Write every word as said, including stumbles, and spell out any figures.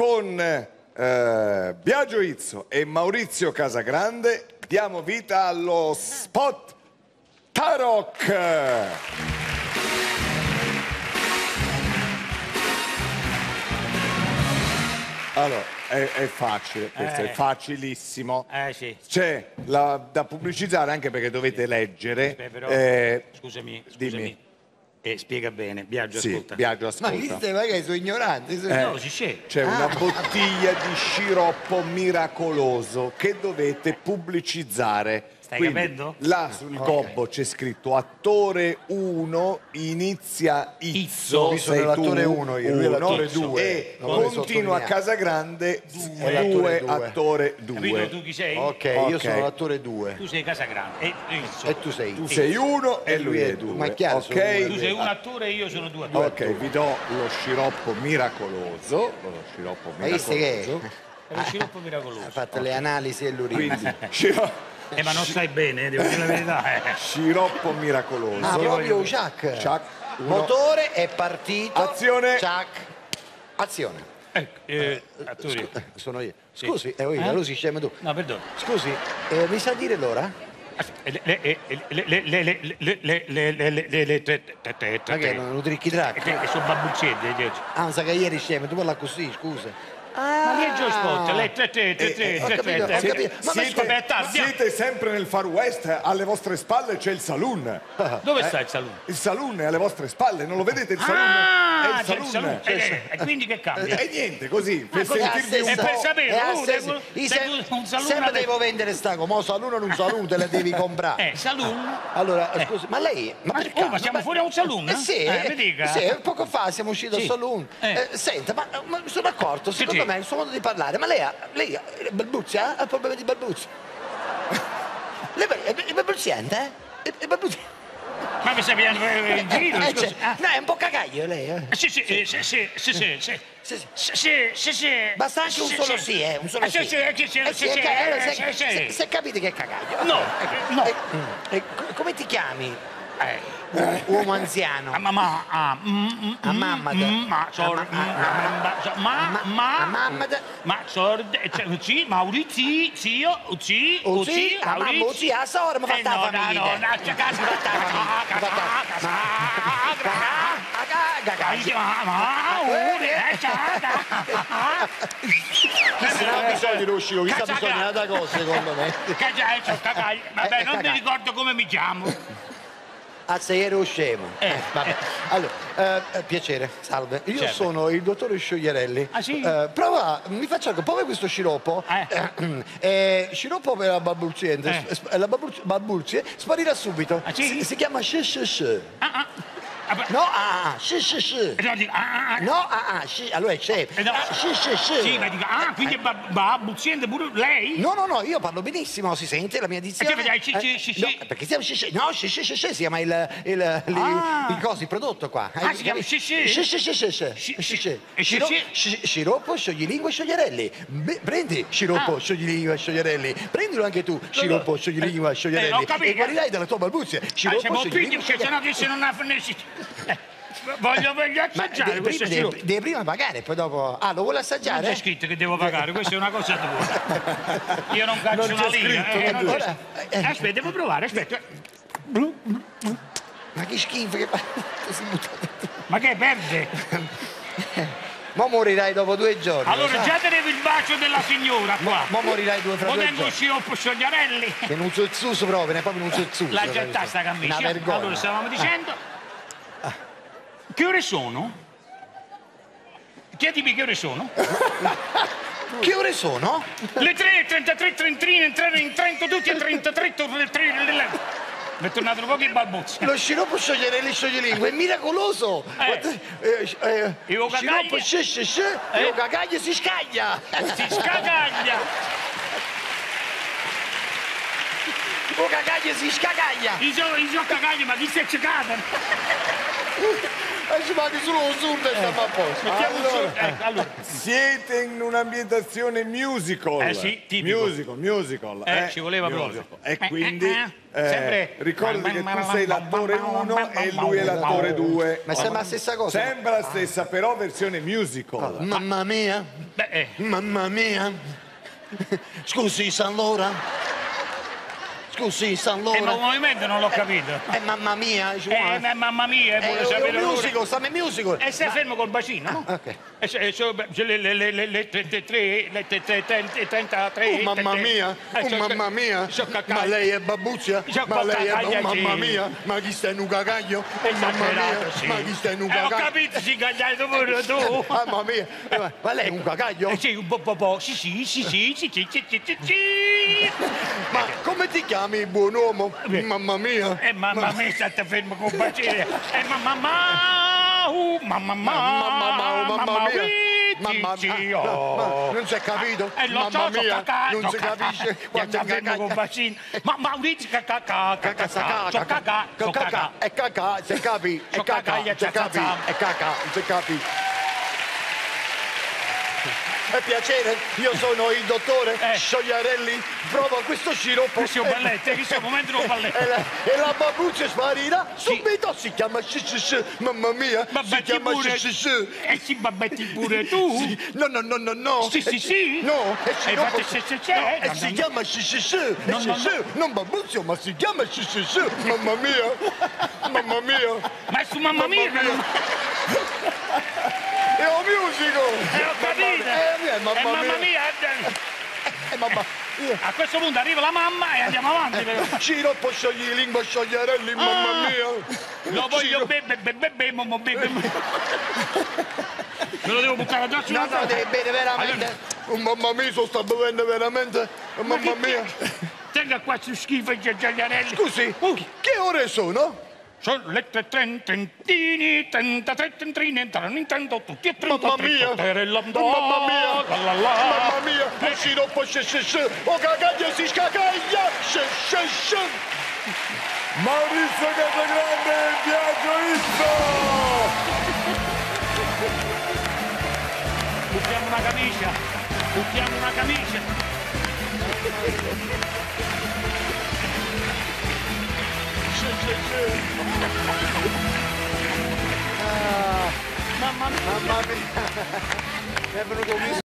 con eh, Biagio Izzo e Maurizio Casagrande diamo vita allo spot Tarok. Allora, è, è facile, questo eh, è facilissimo. Eh sì. C'è da pubblicizzare anche perché dovete leggere. Beh, però, eh, scusami, scusami. Dimmi. Eh, spiega bene, Biagio sì, ascolta. Biagio ascolta. Ma viste magari sono ignoranti. Sono... Eh, no, si c'è. C'è ah. una bottiglia di sciroppo miracoloso che dovete pubblicizzare. Stai Quindi, capendo? Là sul gobbo okay. c'è scritto attore uno inizia Izzo. Io sono l'attore uno, io lui l'attore due. E non continua a Casagrande due, attore due. Capito tu chi sei? Ok, okay. Io sono l'attore due. Tu sei Casagrande e Izzo. E tu sei Izzo. Tu sei uno e lui è due. Ma è chiaro, okay. Tu sei un attore e io sono due attori. Ok, due. Vi do lo sciroppo miracoloso. Lo sciroppo miracoloso. Che è? Lo sciroppo miracoloso. Ha fatto okay. le analisi e l'urina. Quindi, sciroppo. Eh, ma non stai bene, devo dire la verità. Eh. Sciroppo miracoloso. Ah, proprio ciac. Ciac. Motore è partito. Azione. Ciac. Azione. Ecco, eh, attori. Sono io. Scusi, sì. eh, io, eh? Lo si scema tu. No, perdono. Scusi, eh, mi sa dire l'ora? Le tre. Ma che non lo tricchi track? Sono babbuccetti. Ah, non sa che ieri scema, tu parla così, scusa. Ah, ma che spot? Lei tre tre tre tre. Ma siete, siete sempre nel Far West, alle vostre spalle c'è il saloon. Dove eh? sta il saloon? Il saloon è alle vostre spalle, non lo vedete il saloon? Ah, c'è il saloon. E eh, eh, quindi che cambia? E eh, niente, così, per sentirvi un po'. E per sapere, oh, devo, devo, un saloon sempre devo vendere staco, mo saloon non saloon, te la devi comprare. Eh, saloon. Allora, eh. scusi, ma lei... Ma, ma, oh, ma siamo ma... fuori a un saloon? Eh sì, eh, mi dica. Sì, poco fa siamo usciti dal saloon. Senta, ma sono d'accordo, secondo me il suo modo di parlare, ma lei ha, lei ha balbuzia? Ha problemi di balbuzia? Lei è balbuziente, eh? È balbuziente. Ma mi stai pigliando in giro? No, è un po' cagaglio lei. Sì, sì, sì, sì, sì, sì. Sì, sì, sì, sì. Basta anche un solo sì, eh, un solo sì. Se capite che è cagaglio. No, no. Come ti chiami? Uomo anziano. A mamma. A mamma. Ma sord. Ma ma mamma. Ma sord. Ci Maurizio. Zio. Uci. Uci. A mamma. Uci. A sord. Ma fatta la famiglia. No, no, no. Casa. Fatta la famiglia. Ma bisogna di uscire. Chissà bisogna da cosa secondo me. Vabbè, non mi ricordo come mi chiamo. Azzaiero scemo. Eh, vabbè. Allora, eh, piacere, salve. Io certo. sono il dottore Scioglierelli. Ah, sì? Eh, prova, mi faccia anche, prova questo sciroppo. Eh. Eh, sciroppo per la balbuziente. Eh. La balbuzie sparirà subito. Ah, sì? si, si chiama ssh. Ah, ah. No, ah, ah, sì, sì, sì. No, ah, ah, sì, allora c'è. Sì, sì, sì. Sì, ma dico, ah, quindi è babbuziente pure lei? No, no, no, io parlo benissimo, si sente la mia dizione. Perché stiamo sì, sì. No, sì, sì, sì, si chiama il, il, il coso, il prodotto qua. Ah, si chiama sì, sì. Sì, sì, sì, sì, sì, sì. Sciroppo, scioglilingue, scioglierelli. Prendi sciroppo, scioglilingua, scioglierelli. Prendilo anche tu, sciroppo, scioglilingua, scioglierelli. E guarirai dalla tua balbuzia. Sciroppo, scioglilingua, scioglierelli. Voglio, voglio assaggiare questo sciroppo. Devi prima pagare, poi dopo... Ah, lo vuole assaggiare? Non c'è scritto che devo pagare, questa è una cosa tua. Io non caccio una linea. Eh, non Ora, eh, aspetta, devo provare, aspetta. Ma che schifo che... Ma che perde? Mo morirai dopo due giorni. Allora già tenevi il bacio della signora qua. Mo morirai due fra due giorni. Mo tengo il sciroppo Scioglierelli. Che non so il suso proprio, ne è proprio non so il suso. La gente sta camicia. Una vergogna. Allora stavamo dicendo... Che ore sono? Chiedimi che ore sono? Che ore sono? Le tre, trentatré, trentadue, trentadue, trentadue, trentadue. Mi è tornato un po' che balbuzia. Lo sciroppo scioglierelli scioglilingue è miracoloso. Lo sciroppo cagaglia si scaglia. Si scagaglia. Lo cagaglia si scagaglia. Io sono cagaglia, ma chi si è cagato? E ci vado solo un surdo e stiamo a posto. Allora, siete in un'ambientazione musical. Eh sì, tipico. Musical, musical. Eh, eh ci voleva musical. proprio. E quindi eh, eh, sempre... ricordi che tu sei l'attore uno e lui è l'attore due. Ma sembra la stessa cosa. Sembra la stessa, però versione musical. Mamma mia. Beh, eh. Mamma mia! Scusi, allora? Scusi, allora? E eh, il movimento non l'ho capito. Eh, eh, mamma mia! Eh, ma mamma mia! Eh, eh, sapere è un musical, sta nel musical! E eh, stai ma... fermo col bacino? Ah, ok. E eh, c'è le trentatré, le trentatré... Oh, mamma mia! Oh, mamma mia! Ma lei è babbuzia? Ma lei è... Oh, mamma mia! Ma chi stai in un cagaglio? Oh, mamma mia! Ma chi stai in un cagaglio? Ho capito, si cagaglio pure tu! Mamma mia! Ma lei è un cagaglio? Sì, un po' po' po'. Sì, sì, sì, sì, sì, sì, sì, sì, sì! Ma come ti chiami? Buon uomo, mamma mia! E eh, mamma mia, state fermo con piacere! E eh, mamma mia! Uh, mamma mia! Mamma, mamma, mamma mia! Mamma mia! Oh. Non si è capito! Eh, lo mamma so, mia! Caca, non si capisce! Guarda fermo con bacino! Ma Maurizio Casagrande! Caca, caca, caca, caca! E caca, se capi! E caca, se capi! E caca, se capi! È piacere, io sono il dottore eh. Scioglierelli, provo questo sciroppo. Questo è un balletto, questo è un momento non balletto. E la, e la babbuccia sparirà subito, si chiama sci-sci-sci, mamma mia, babbetti si chiama sci-sci-sci. E si babbetti pure tu? Sì. No, no, no, no, no. Sì, sì, sì. No, è sciroppo. E no, si no, chiama sci-sci-sci, no, no, no. Non babbuzio, ma si chiama sci-sci-sci, mamma mia, mamma mia. Ma è su mamma mia. Mamma mia. È un musical! E ho capito! E mamma mia! E mamma mia! A questo punto arriva la mamma e andiamo avanti! Sciroppo sciogli lingua scioglierelli, mamma mia! Lo voglio bebe bebe bebe mamma bebe! Me lo devo buttare già sulla tavola! No, devi bere veramente! Mamma mia, sto bevendo veramente! Mamma mia! Tenga qua su schifo i scioglierelli! Scusi, che ore sono? Sono le trentini, trentatré, trentrine, entrano in trento, tutti e trenta. Mamma mia! Mamma mia! Mamma mia! Lo sciroppo, sce, sce, sce! O cagaglia, si scagaglia! Sce, sce, sce! Maurizio Casagrande e Biagio Izzo! Buttiamo una camicia! Buttiamo una camicia! Ah, mamma mia, mamma mia. Mi è venuto un